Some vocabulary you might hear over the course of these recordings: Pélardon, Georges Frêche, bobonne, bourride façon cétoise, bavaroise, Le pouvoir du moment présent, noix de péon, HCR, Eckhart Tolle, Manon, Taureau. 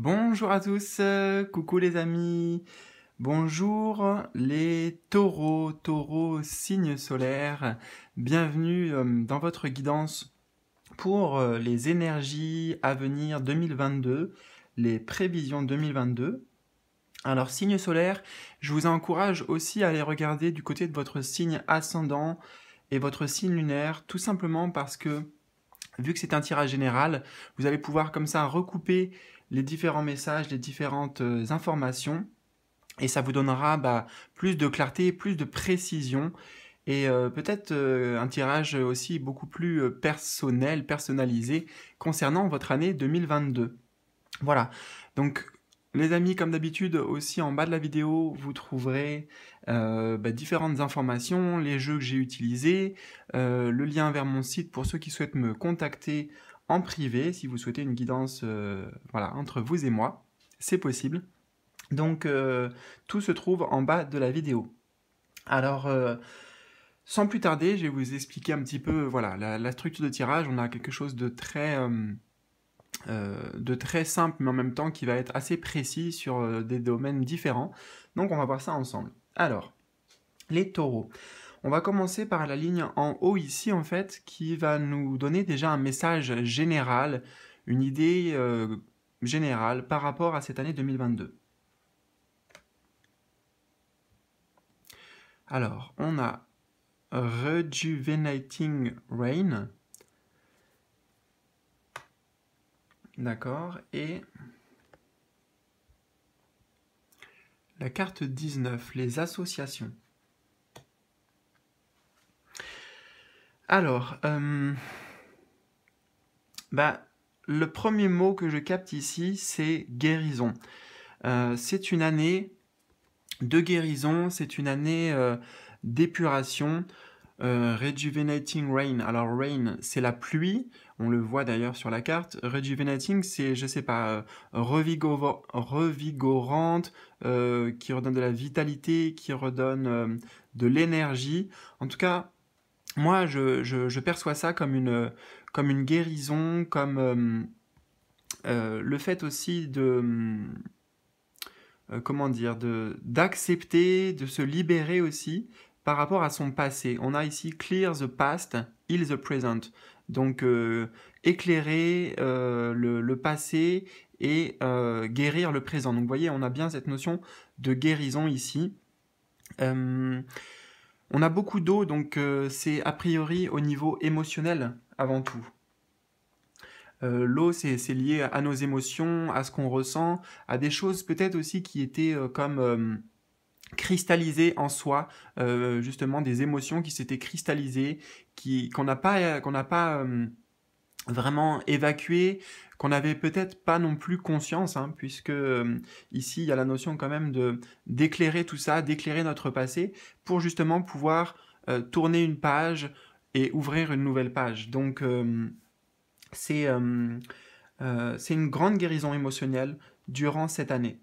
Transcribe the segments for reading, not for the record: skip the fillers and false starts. Bonjour à tous, coucou les amis, bonjour les taureaux, signe solaire, bienvenue dans votre guidance pour les énergies à venir 2022, les prévisions 2022. Alors signe solaire, je vous encourage aussi à aller regarder du côté de votre signe ascendant et votre signe lunaire, tout simplement parce que vu que c'est un tirage général, vous allez pouvoir comme ça recouper les différents messages, les différentes informations, et ça vous donnera plus de clarté, plus de précision, et peut-être un tirage aussi beaucoup plus personnel, personnalisé, concernant votre année 2022. Voilà, donc les amis, comme d'habitude, aussi en bas de la vidéo, vous trouverez différentes informations, les jeux que j'ai utilisés, le lien vers mon site pour ceux qui souhaitent me contacter en privé, si vous souhaitez une guidance voilà, entre vous et moi, c'est possible. Donc, tout se trouve en bas de la vidéo. Alors, sans plus tarder, je vais vous expliquer un petit peu voilà, la structure de tirage. On a quelque chose de très simple, mais en même temps qui va être assez précis sur des domaines différents. Donc on va voir ça ensemble. Alors, les taureaux. On va commencer par la ligne en haut ici, en fait, qui va nous donner déjà un message général, une idée générale par rapport à cette année 2022. Alors, on a Rejuvenating Rain. D'accord, et la carte 19, les associations. Alors, le premier mot que je capte ici, c'est guérison. C'est une année de guérison, c'est une année d'épuration. Rejuvenating Rain, alors rain c'est la pluie, on le voit d'ailleurs sur la carte. Rejuvenating c'est, je sais pas, revigorante, qui redonne de la vitalité, qui redonne de l'énergie. En tout cas, moi je perçois ça comme une guérison, comme le fait aussi de, comment dire, d'accepter, de se libérer aussi, par rapport à son passé. On a ici Clear the past, heal the present. Donc éclairer le passé et guérir le présent. Donc vous voyez, on a bien cette notion de guérison ici. On a beaucoup d'eau, donc c'est a priori au niveau émotionnel avant tout. L'eau, c'est lié à nos émotions, à ce qu'on ressent, à des choses peut-être aussi qui étaient comme... cristalliser en soi, justement des émotions qui s'étaient cristallisées, qu'on n'a pas, vraiment évacuées, qu'on n'avait peut-être pas non plus conscience, hein, puisque ici il y a la notion quand même d'éclairer tout ça, d'éclairer notre passé, pour justement pouvoir tourner une page et ouvrir une nouvelle page. Donc c'est une grande guérison émotionnelle durant cette année.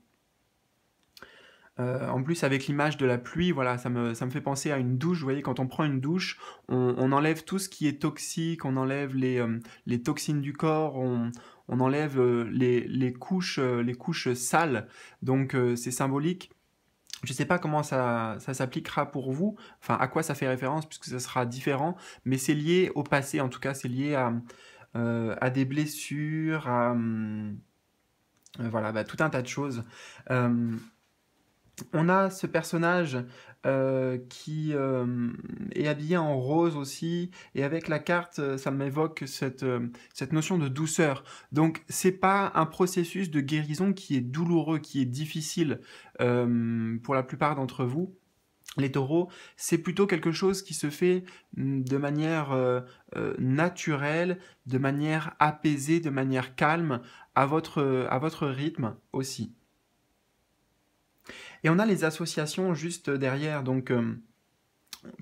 En plus avec l'image de la pluie, voilà, ça me fait penser à une douche. Vous voyez, quand on prend une douche, on enlève tout ce qui est toxique, on enlève les toxines du corps, on enlève les couches sales. Donc c'est symbolique. Je ne sais pas comment ça s'appliquera pour vous, enfin à quoi ça fait référence puisque ça sera différent, mais c'est lié au passé en tout cas, c'est lié à des blessures, à voilà, tout un tas de choses. On a ce personnage qui est habillé en rose aussi, et avec la carte, ça m'évoque cette notion de douceur. Donc, c'est pas un processus de guérison qui est douloureux, qui est difficile pour la plupart d'entre vous, les taureaux. C'est plutôt quelque chose qui se fait de manière naturelle, de manière apaisée, de manière calme, à votre rythme aussi. Et on a les associations juste derrière, donc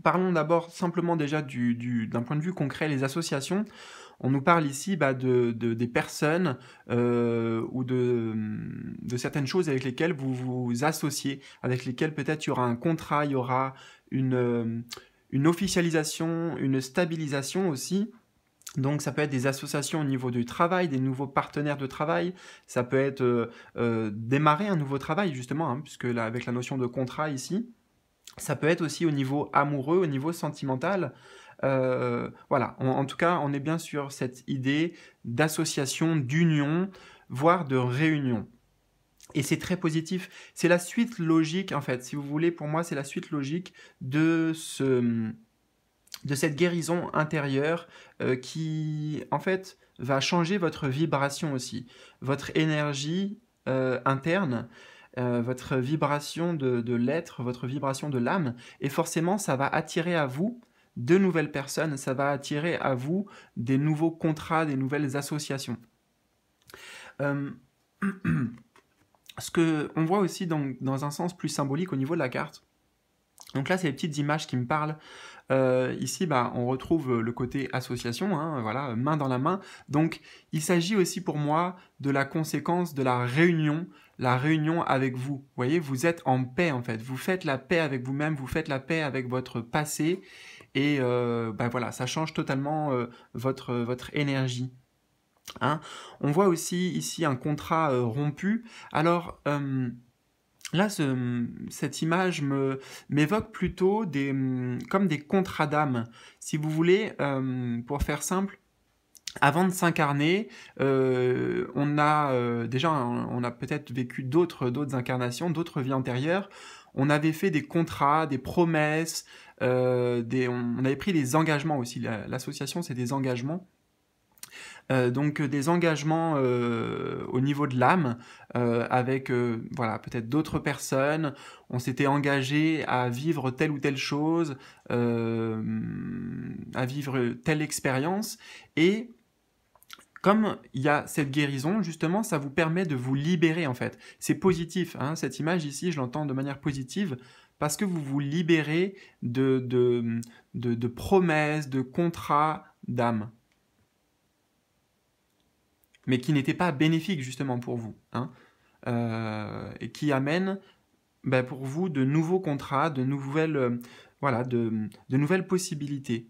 parlons d'abord simplement déjà d'un point de vue concret. Les associations, on nous parle ici des personnes ou de certaines choses avec lesquelles vous vous associez, avec lesquelles peut-être il y aura un contrat, il y aura une officialisation, une stabilisation aussi. Donc ça peut être des associations au niveau du travail, des nouveaux partenaires de travail, ça peut être démarrer un nouveau travail justement, hein, puisque là, avec la notion de contrat ici, ça peut être aussi au niveau amoureux, au niveau sentimental. Voilà, en tout cas, on est bien sur cette idée d'association, d'union, voire de réunion. Et c'est très positif. C'est la suite logique, en fait, si vous voulez, pour moi, c'est la suite logique de cette guérison intérieure qui, en fait, va changer votre vibration aussi, votre énergie interne, votre vibration de l'être, votre vibration de l'âme. Et forcément, ça va attirer à vous de nouvelles personnes, ça va attirer à vous des nouveaux contrats, des nouvelles associations. Ce qu'on voit aussi dans un sens plus symbolique au niveau de la carte, donc là, c'est les petites images qui me parlent. Ici, on retrouve le côté association, hein, voilà, main dans la main. Donc, il s'agit aussi pour moi de la conséquence de la réunion avec vous. Vous voyez, vous êtes en paix, en fait. Vous faites la paix avec vous-même, vous faites la paix avec votre passé. Et voilà, ça change totalement votre énergie. Hein. On voit aussi ici un contrat rompu. Alors... là, cette image m'évoque plutôt comme des contrats d'âme. Si vous voulez, pour faire simple, avant de s'incarner, on a peut-être vécu d'autres incarnations, d'autres vies antérieures. On avait fait des contrats, des promesses, on avait pris des engagements aussi. L'association, c'est des engagements. Donc des engagements au niveau de l'âme avec voilà, peut-être d'autres personnes, on s'était engagé à vivre telle ou telle chose, à vivre telle expérience, et comme il y a cette guérison, justement, ça vous permet de vous libérer en fait. C'est positif, hein, cette image ici, je l'entends de manière positive, parce que vous vous libérez de promesses, de contrats d'âme, mais qui n'était pas bénéfique justement pour vous, hein, et qui amène pour vous de nouveaux contrats, de nouvelles, de nouvelles possibilités.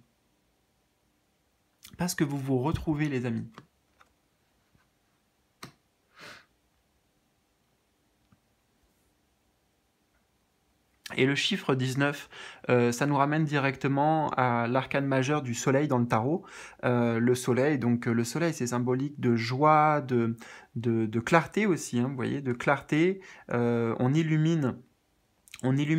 Parce que vous vous retrouvez, les amis. Et le chiffre 19, ça nous ramène directement à l'arcane majeur du soleil dans le tarot. Le soleil, donc le soleil, c'est symbolique de joie, de clarté aussi, hein, vous voyez, de clarté. On met de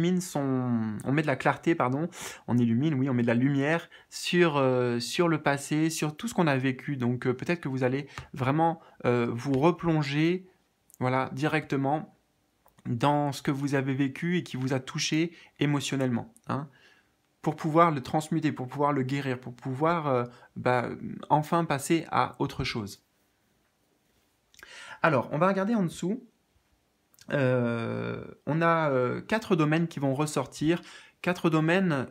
la clarté, pardon, on met de la lumière sur le passé, sur tout ce qu'on a vécu. Donc peut-être que vous allez vraiment vous replonger, voilà, directement dans ce que vous avez vécu et qui vous a touché émotionnellement, hein, pour pouvoir le transmuter, pour pouvoir le guérir, pour pouvoir enfin passer à autre chose. Alors, on va regarder en dessous. On a 4 domaines qui vont ressortir, 4 domaines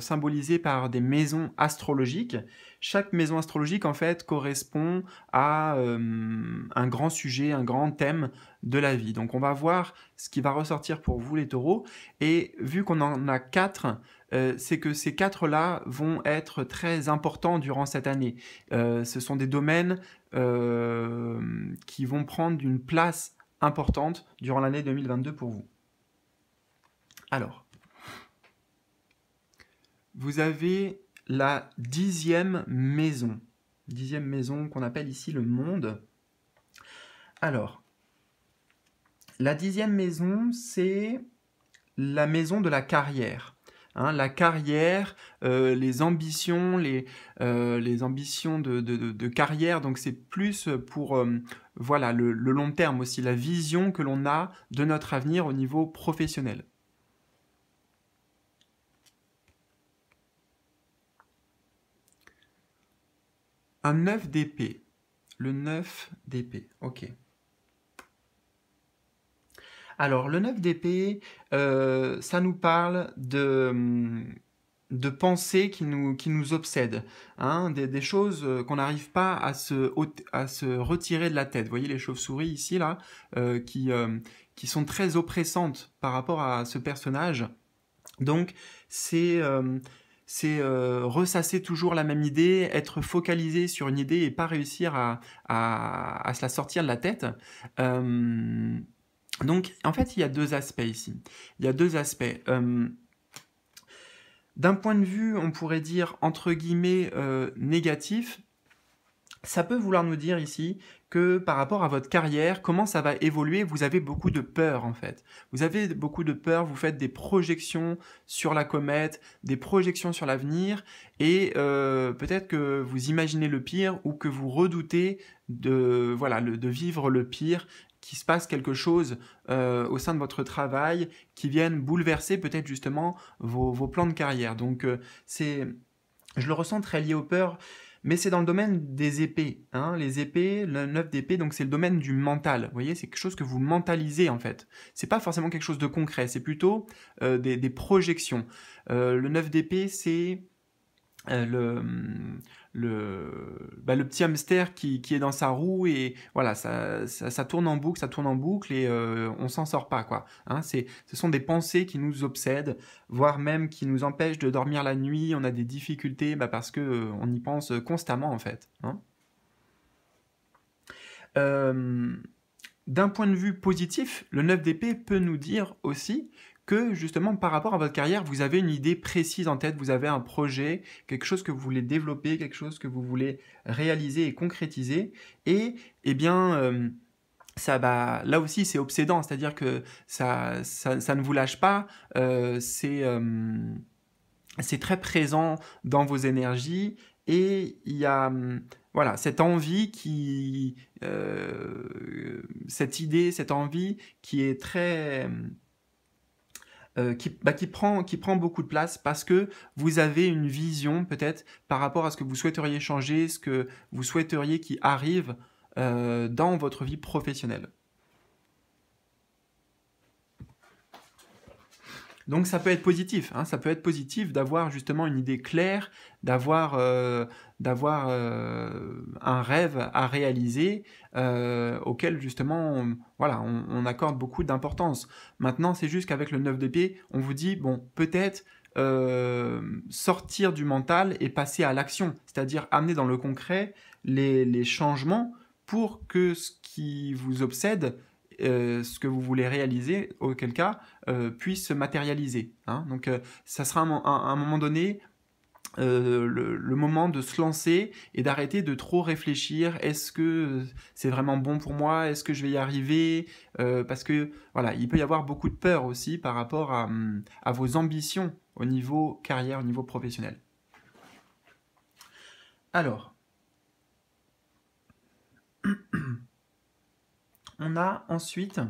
symbolisés par des maisons astrologiques. Chaque maison astrologique, en fait, correspond à un grand sujet, un grand thème de la vie. Donc, on va voir ce qui va ressortir pour vous, les taureaux. Et vu qu'on en a 4, c'est que ces 4-là vont être très importants durant cette année. Ce sont des domaines qui vont prendre une place importante durant l'année 2022 pour vous. Alors... vous avez la 10e maison. 10e maison qu'on appelle ici le monde. Alors, la 10e maison, c'est la maison de la carrière. Hein, la carrière, les ambitions, les ambitions de carrière. Donc, c'est plus pour voilà, le long terme aussi, la vision que l'on a de notre avenir au niveau professionnel. Un 9 d'épée. Le 9 d'épée, ok. Alors, le 9 d'épée, ça nous parle de pensées qui nous obsèdent, hein, des choses qu'on n'arrive pas à se retirer de la tête. Vous voyez les chauves-souris ici, là, qui sont très oppressantes par rapport à ce personnage. Donc, c'est... c'est ressasser toujours la même idée, être focalisé sur une idée et pas réussir à se la sortir de la tête. Donc, en fait, il y a deux aspects ici. Il y a deux aspects. D'un point de vue, on pourrait dire, entre guillemets, négatif, ça peut vouloir nous dire ici que par rapport à votre carrière, comment ça va évoluer, vous avez beaucoup de peur en fait. Vous avez beaucoup de peur, vous faites des projections sur la comète, des projections sur l'avenir, et peut-être que vous imaginez le pire ou que vous redoutez de, voilà, de vivre le pire, qu'il se passe quelque chose au sein de votre travail qui vienne bouleverser peut-être justement vos plans de carrière. Donc je le ressens très lié aux peurs. Mais c'est dans le domaine des épées, hein. Les épées, le 9 d'épée, donc c'est le domaine du mental, vous voyez, c'est quelque chose que vous mentalisez en fait. C'est pas forcément quelque chose de concret, c'est plutôt des projections. Le 9 d'épée, c'est le petit hamster qui est dans sa roue et voilà, ça tourne en boucle, et on s'en sort pas quoi. Hein, ce sont des pensées qui nous obsèdent, voire même qui nous empêchent de dormir la nuit. On a des difficultés parce que on y pense constamment en fait. Hein. D'un point de vue positif, le 9 d'épée peut nous dire aussi que justement par rapport à votre carrière, vous avez une idée précise en tête, vous avez un projet, quelque chose que vous voulez développer, quelque chose que vous voulez réaliser et concrétiser. Et eh bien, ça va, là aussi c'est obsédant, c'est-à-dire que ça ne vous lâche pas, c'est très présent dans vos énergies et il y a... Voilà, cette envie qui... cette idée, cette envie qui est très... qui prend beaucoup de place parce que vous avez une vision peut-être par rapport à ce que vous souhaiteriez changer, ce que vous souhaiteriez qui arrive dans votre vie professionnelle. Donc ça peut être positif, hein, ça peut être positif d'avoir justement une idée claire, d'avoir un rêve à réaliser auquel justement on accorde beaucoup d'importance. Maintenant c'est juste qu'avec le 9 d'épée, on vous dit bon peut-être sortir du mental et passer à l'action, c'est-à-dire amener dans le concret les changements pour que ce qui vous obsède, ce que vous voulez réaliser, auquel cas, puisse se matérialiser. Hein. Donc, ça sera à un moment donné le moment de se lancer et d'arrêter de trop réfléchir. Est-ce que c'est vraiment bon pour moi? Est-ce que je vais y arriver? Parce que, voilà, il peut y avoir beaucoup de peur aussi par rapport à vos ambitions au niveau carrière, au niveau professionnel. Alors... On a ensuite,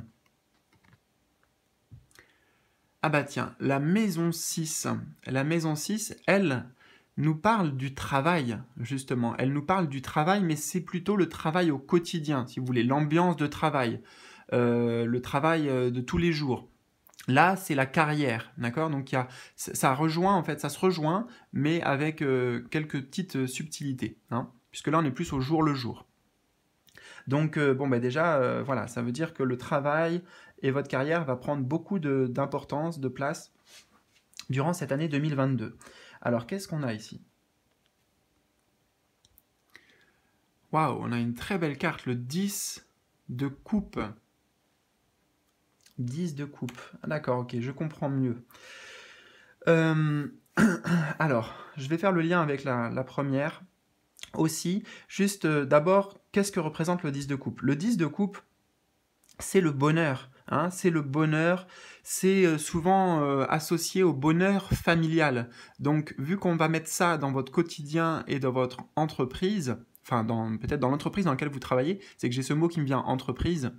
ah bah tiens, la maison 6. La maison 6, elle nous parle du travail, justement. Elle nous parle du travail, mais c'est plutôt le travail au quotidien, si vous voulez, l'ambiance de travail, le travail de tous les jours. Là, c'est la carrière, d'accord? Donc, ça rejoint, en fait, ça se rejoint, mais avec quelques petites subtilités, hein, puisque là, on est plus au jour le jour. Donc, bon, bah déjà, voilà, ça veut dire que le travail et votre carrière va prendre beaucoup d'importance, de place durant cette année 2022. Alors, qu'est-ce qu'on a ici? Waouh, on a une très belle carte, le 10 de coupe. 10 de coupe. Ah, d'accord, ok, je comprends mieux. Alors, je vais faire le lien avec la première. Aussi, juste d'abord, qu'est-ce que représente le 10 de coupe? Le 10 de coupe, c'est le bonheur. Hein, c'est le bonheur, c'est souvent associé au bonheur familial. Donc, vu qu'on va mettre ça dans votre quotidien et dans votre entreprise, enfin, peut-être dans l'entreprise dans laquelle vous travaillez, c'est que j'ai ce mot qui me vient, entreprise.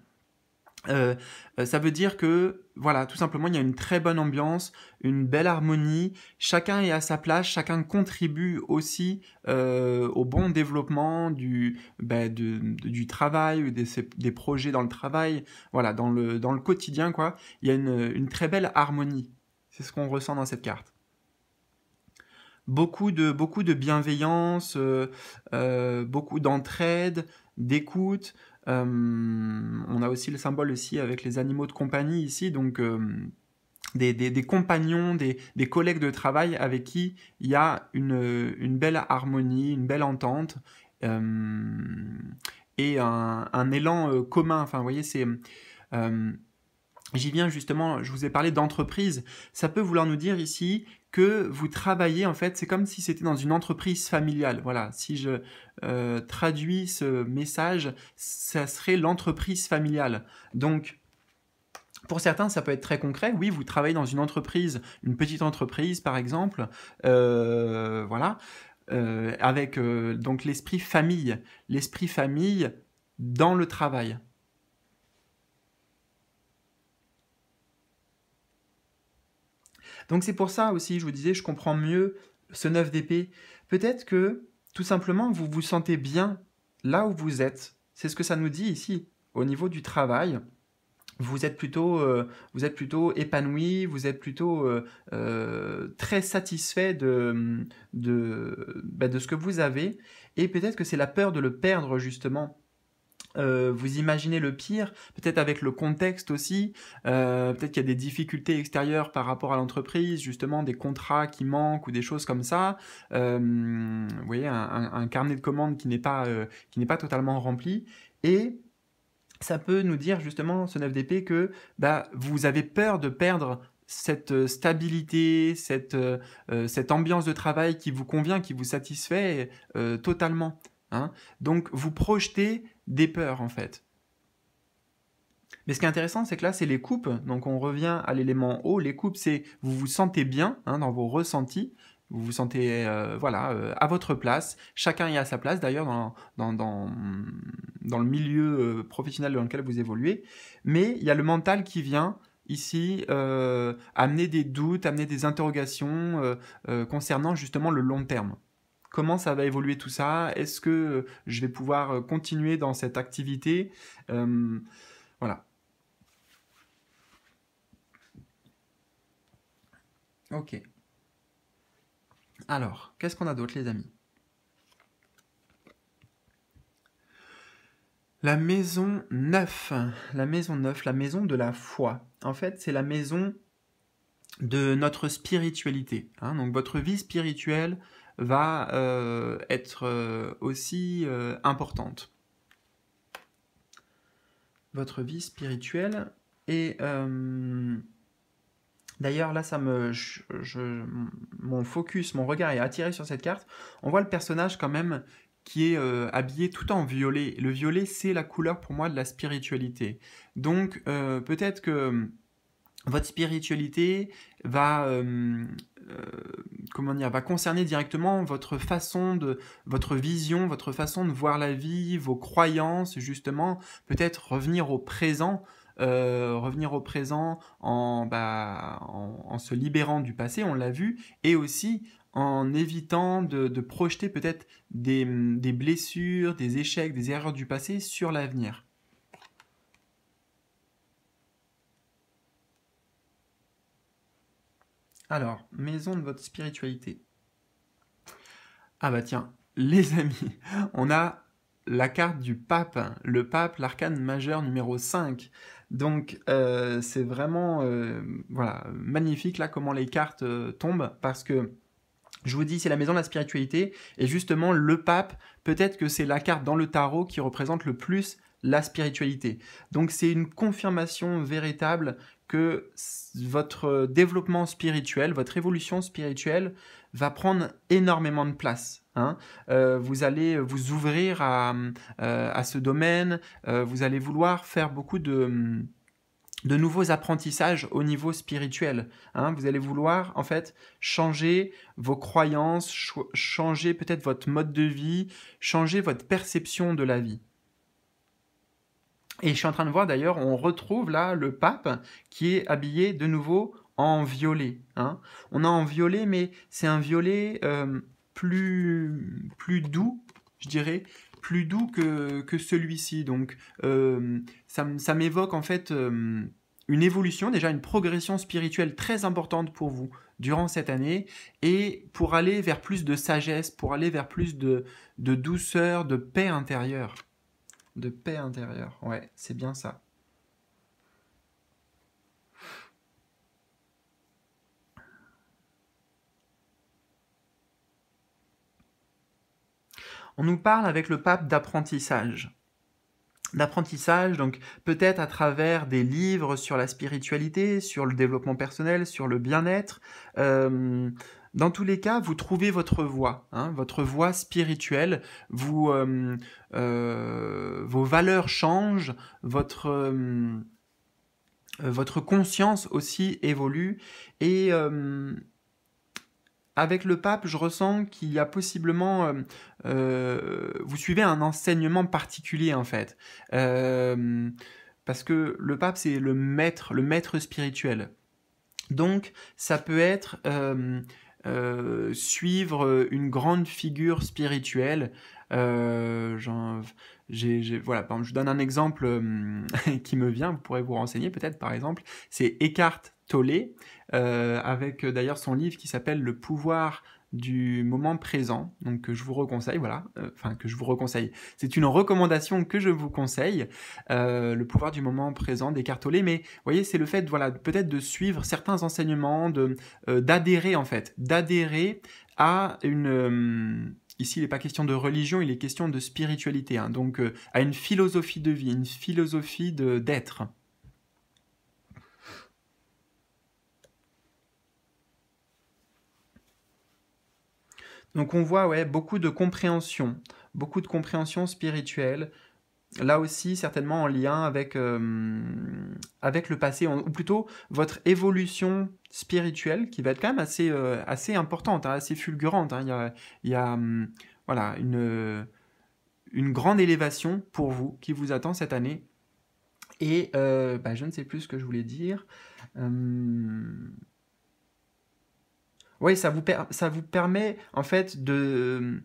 Ça veut dire que, voilà, tout simplement, il y a une très bonne ambiance, une belle harmonie, chacun est à sa place, chacun contribue aussi au bon développement du travail, ou des projets dans le travail, voilà, dans le quotidien, quoi. Il y a une très belle harmonie, c'est ce qu'on ressent dans cette carte. Beaucoup de bienveillance, beaucoup d'entraide, d'écoute. On a aussi le symbole avec les animaux de compagnie ici, donc des compagnons, des collègues de travail avec qui il y a une belle harmonie, une belle entente et un élan commun. Enfin, vous voyez, c'est... J'y viens justement, je vous ai parlé d'entreprise. Ça peut vouloir nous dire ici que vous travaillez, en fait, c'est comme si c'était dans une entreprise familiale. Voilà, si je traduis ce message, ça serait l'entreprise familiale. Donc, pour certains, ça peut être très concret. Oui, vous travaillez dans une entreprise, une petite entreprise, par exemple. Voilà, avec donc l'esprit famille dans le travail. Donc c'est pour ça aussi, je vous disais, je comprends mieux ce 9 d'épée. Peut-être que, tout simplement, vous vous sentez bien là où vous êtes. C'est ce que ça nous dit ici, au niveau du travail. Vous êtes plutôt épanoui, vous êtes plutôt très satisfait de ce que vous avez. Et peut-être que c'est la peur de le perdre, justement. Vous imaginez le pire, peut-être avec le contexte aussi, peut-être qu'il y a des difficultés extérieures par rapport à l'entreprise, justement des contrats qui manquent ou des choses comme ça, vous voyez, un carnet de commandes qui n'est pas, totalement rempli, et ça peut nous dire justement, ce 9 d'épée, que bah, vous avez peur de perdre cette stabilité, cette ambiance de travail qui vous convient, qui vous satisfait totalement. Hein. Donc vous projetez des peurs en fait. Mais ce qui est intéressant, c'est que là, c'est les coupes. Donc on revient à l'élément haut. Les coupes, c'est vous vous sentez bien hein, dans vos ressentis. Vous vous sentez voilà, à votre place. Chacun est à sa place d'ailleurs dans le milieu professionnel dans lequel vous évoluez. Mais il y a le mental qui vient ici amener des doutes, amener des interrogations concernant justement le long terme. Comment ça va évoluer tout ça? Est-ce que je vais pouvoir continuer dans cette activité? Voilà. Ok. Alors, qu'est-ce qu'on a d'autre, les amis? La maison 9. La maison 9, la maison de la foi. En fait, c'est la maison de notre spiritualité. Hein. Donc, votre vie spirituelle va être aussi importante. Votre vie spirituelle. Et d'ailleurs, là, ça me, mon focus, mon regard est attiré sur cette carte. On voit le personnage quand même qui est habillé tout en violet. Le violet, c'est la couleur pour moi de la spiritualité. Donc, peut-être que votre spiritualité va, comment dire, va concerner directement votre façon de, votre vision, votre façon de voir la vie, vos croyances, justement, peut-être revenir au présent en, bah, en se libérant du passé, on l'a vu, et aussi en évitant de projeter peut-être des blessures, des échecs, des erreurs du passé sur l'avenir. Alors, maison de votre spiritualité. Ah bah tiens, les amis, on a la carte du pape, le pape, l'arcane majeur numéro 5. Donc, c'est vraiment voilà, magnifique là comment les cartes tombent parce que, je vous dis, c'est la maison de la spiritualité et justement, le pape, peut-être que c'est la carte dans le tarot qui représente le plus la spiritualité. Donc, c'est une confirmation véritable que votre développement spirituel, votre évolution spirituelle va prendre énormément de place. Hein. Vous allez vous ouvrir à ce domaine, vous allez vouloir faire beaucoup de nouveaux apprentissages au niveau spirituel. Hein. Vous allez vouloir en fait changer vos croyances, changer peut-être votre mode de vie, changer votre perception de la vie. Et je suis en train de voir d'ailleurs, on retrouve là le pape qui est habillé de nouveau en violet. Hein. On a en violet, mais c'est un violet plus doux, je dirais, plus doux que celui-ci. Donc ça m'évoque en fait une évolution, déjà une progression spirituelle très importante pour vous durant cette année et pour aller vers plus de sagesse, pour aller vers plus de douceur, de paix intérieure. De paix intérieure, ouais, c'est bien ça. on nous parle avec le pape d'apprentissage. D'apprentissage, donc peut-être à travers des livres sur la spiritualité, sur le développement personnel, sur le bien-être. Dans tous les cas, vous trouvez votre voie spirituelle, vous, vos valeurs changent, votre conscience aussi évolue. Et avec le pape, je ressens qu'il y a possiblement... vous suivez un enseignement particulier, en fait. Parce que le pape, c'est le maître spirituel. Donc, ça peut être... suivre une grande figure spirituelle. Voilà, par exemple, je donne un exemple qui me vient, vous pourrez vous renseigner peut-être par exemple, c'est Eckhart Tolle, avec d'ailleurs son livre qui s'appelle « Le pouvoir du moment présent », donc que je vous reconseille, voilà, enfin que je vous reconseille, c'est une recommandation que je vous conseille, le pouvoir du moment présent d'Eckhart Tolle, mais vous voyez, c'est le fait, voilà, peut-être de suivre certains enseignements, d'adhérer en fait, d'adhérer à une... ici, il n'est pas question de religion, il est question de spiritualité, hein, donc à une philosophie de vie, une philosophie d'être. Donc on voit ouais, beaucoup de compréhension spirituelle, là aussi certainement en lien avec, avec le passé, ou plutôt votre évolution spirituelle qui va être quand même assez, assez importante, hein, assez fulgurante. Hein. Il y a voilà, une grande élévation pour vous qui vous attend cette année. Et bah, je ne sais plus ce que je voulais dire... Oui, ça vous permet en fait de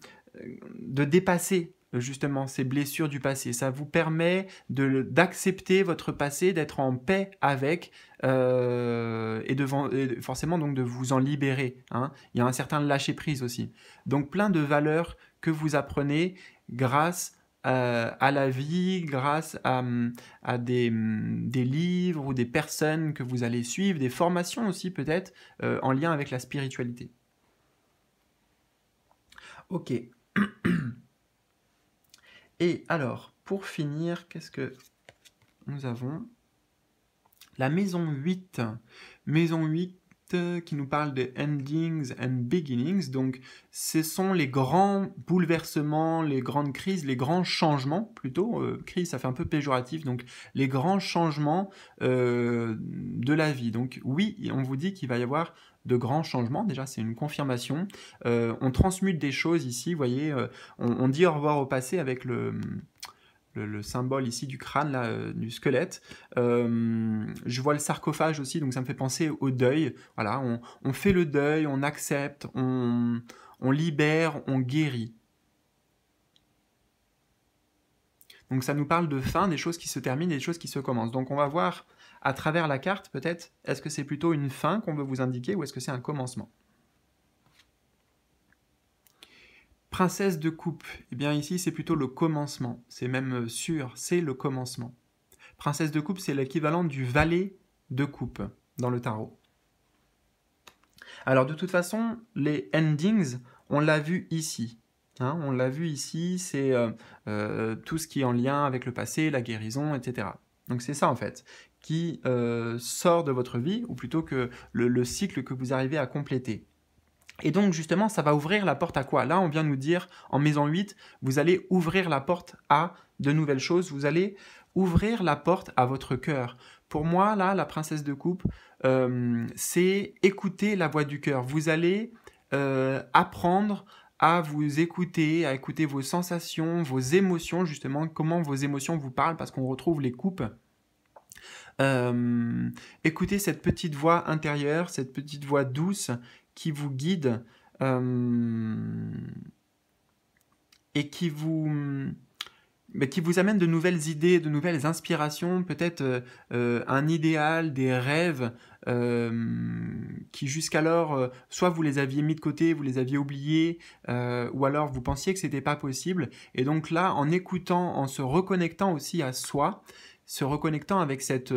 dépasser justement ces blessures du passé. Ça vous permet d'accepter votre passé, d'être en paix avec et forcément donc de vous en libérer. Hein. Il y a un certain lâcher-prise aussi. Donc plein de valeurs que vous apprenez grâce à la vie, grâce à des livres ou des personnes que vous allez suivre, des formations aussi peut-être, en lien avec la spiritualité. Ok. Et alors, pour finir, qu'est-ce que nous avons? La maison 8. Maison 8 qui nous parle de « endings and beginnings ». Donc, ce sont les grands bouleversements, les grandes crises, les grands changements, plutôt. Crise, ça fait un peu péjoratif. Donc, les grands changements de la vie. Donc, oui, on vous dit qu'il va y avoir de grands changements. Déjà, c'est une confirmation. On transmute des choses ici, vous voyez. On dit au revoir au passé avec le symbole ici du crâne, là, du squelette. Je vois le sarcophage aussi, donc ça me fait penser au deuil. Voilà, on fait le deuil, on accepte, on libère, on guérit. Donc ça nous parle de fin, des choses qui se terminent et des choses qui se commencent. Donc on va voir à travers la carte, peut-être, est-ce que c'est plutôt une fin qu'on veut vous indiquer ou est-ce que c'est un commencement ? Princesse de coupe, eh bien ici c'est plutôt le commencement, c'est même sûr, c'est le commencement. Princesse de coupe, c'est l'équivalent du valet de coupe dans le tarot. Alors de toute façon, les endings, on l'a vu ici. Hein, on l'a vu ici, c'est tout ce qui est en lien avec le passé, la guérison, etc. Donc c'est ça en fait, qui sort de votre vie, ou plutôt que le cycle que vous arrivez à compléter. Et donc, justement, ça va ouvrir la porte à quoi? Là, on vient nous dire, en maison 8, vous allez ouvrir la porte à de nouvelles choses. Vous allez ouvrir la porte à votre cœur. Pour moi, là, la princesse de coupe, c'est écouter la voix du cœur. Vous allez apprendre à vous écouter, à écouter vos sensations, vos émotions, justement, comment vos émotions vous parlent, parce qu'on retrouve les coupes. Écoutez cette petite voix intérieure, cette petite voix douce, qui vous guide et qui vous amène de nouvelles idées, de nouvelles inspirations, peut-être un idéal, des rêves qui jusqu'alors, soit vous les aviez mis de côté, vous les aviez oubliés, ou alors vous pensiez que ce n'était pas possible. Et donc là, en écoutant, en se reconnectant aussi à soi, se reconnectant avec cette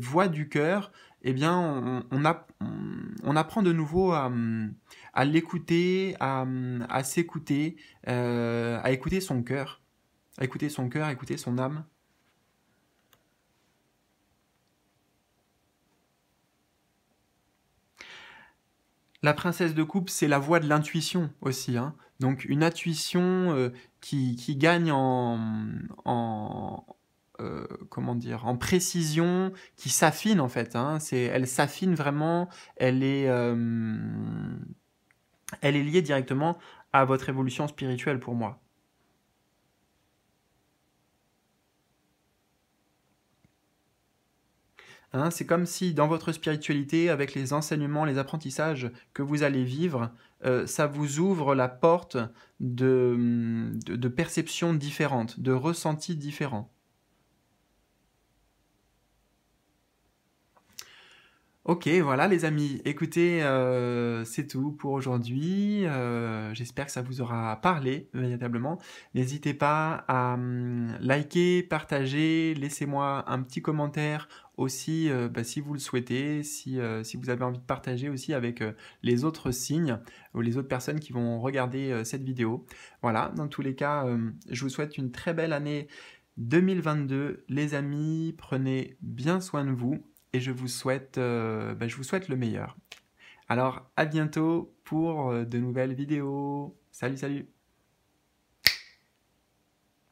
voix du cœur, eh bien, on apprend de nouveau à l'écouter, à s'écouter, à écouter son cœur, écouter son âme. La princesse de coupe, c'est la voie de l'intuition aussi, hein. Donc une intuition qui gagne comment dire, en précision, qui s'affine en fait, hein. Elle s'affine vraiment, elle est liée directement à votre évolution spirituelle pour moi. Hein, c'est comme si dans votre spiritualité, avec les enseignements, les apprentissages que vous allez vivre, ça vous ouvre la porte de perceptions différentes, de ressentis différents. Ok, voilà les amis, écoutez, c'est tout pour aujourd'hui, j'espère que ça vous aura parlé véritablement. N'hésitez pas à liker, partager, laissez-moi un petit commentaire aussi si vous le souhaitez, si vous avez envie de partager aussi avec les autres signes ou les autres personnes qui vont regarder cette vidéo. Voilà, dans tous les cas, je vous souhaite une très belle année 2022 les amis, prenez bien soin de vous. Et je vous souhaite le meilleur. Alors, à bientôt pour de nouvelles vidéos. Salut, salut!